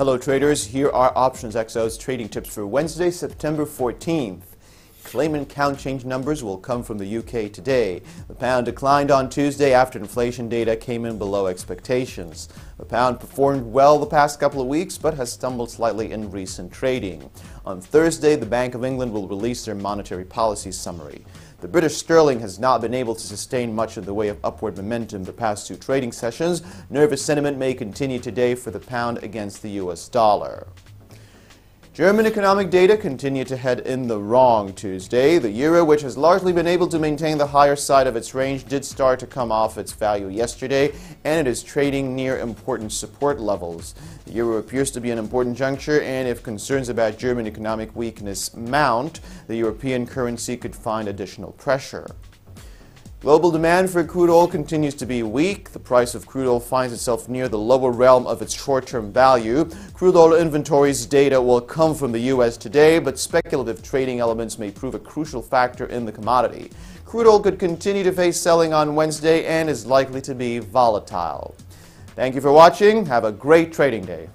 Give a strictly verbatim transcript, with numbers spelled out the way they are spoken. Hello traders, here are OptionsXO's trading tips for Wednesday, September fourteenth. Claimant count change numbers will come from the U K today. The pound declined on Tuesday after inflation data came in below expectations. The pound performed well the past couple of weeks but has stumbled slightly in recent trading. On Thursday, the Bank of England will release their monetary policy summary. The British sterling has not been able to sustain much in the way of upward momentum the past two trading sessions. Nervous sentiment may continue today for the pound against the U S dollar. German economic data continue to head in the wrong Tuesday. The euro, which has largely been able to maintain the higher side of its range, did start to come off its value yesterday, and it is trading near important support levels. The euro appears to be an important juncture, and if concerns about German economic weakness mount, the European currency could find additional pressure. Global demand for crude oil continues to be weak. The price of crude oil finds itself near the lower realm of its short-term value. Crude oil inventories data will come from the U S today, but speculative trading elements may prove a crucial factor in the commodity. Crude oil could continue to face selling on Wednesday and is likely to be volatile. Thank you for watching. Have a great trading day.